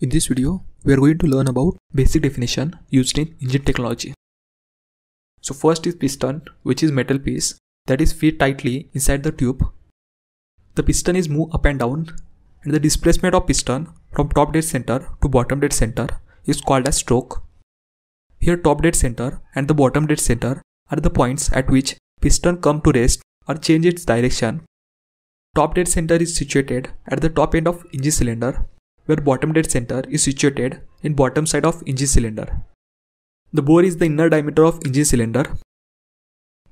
In this video, we are going to learn about basic definition used in engine technology. So first is piston, which is metal piece that is fit tightly inside the tube. The piston is moved up and down, and the displacement of piston from top dead center to bottom dead center is called as stroke. Here top dead center and the bottom dead center are the points at which piston come to rest or change its direction. Top dead center is situated at the top end of engine cylinder, where bottom dead center is situated in bottom side of engine cylinder. The bore is the inner diameter of engine cylinder.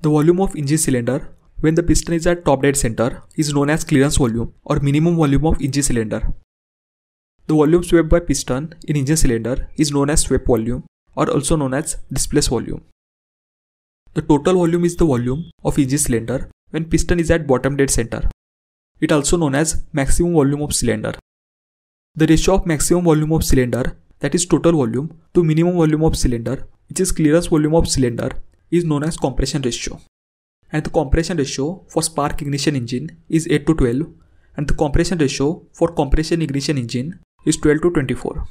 The volume of engine cylinder when the piston is at top dead center is known as clearance volume or minimum volume of engine cylinder. The volume swept by piston in engine cylinder is known as swept volume or also known as displaced volume. The total volume is the volume of engine cylinder when piston is at bottom dead center. It also known as maximum volume of cylinder. The ratio of maximum volume of cylinder, that is total volume, to minimum volume of cylinder, which is clearance volume of cylinder, is known as compression ratio. And the compression ratio for spark ignition engine is 8 to 12, and the compression ratio for compression ignition engine is 12 to 24.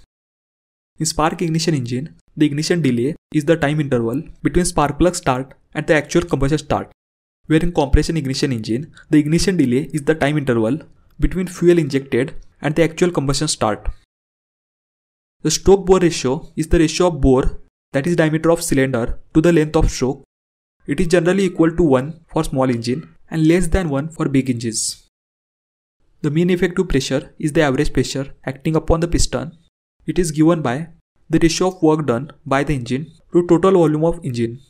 In spark ignition engine, the ignition delay is the time interval between spark plug start and the actual combustion start, where in compression ignition engine, the ignition delay is the time interval between fuel injected and the actual combustion start. The stroke bore ratio is the ratio of bore, that is diameter of cylinder, to the length of stroke. It is generally equal to 1 for small engine and less than 1 for big engines. The mean effective pressure is the average pressure acting upon the piston. It is given by the ratio of work done by the engine to total volume of engine.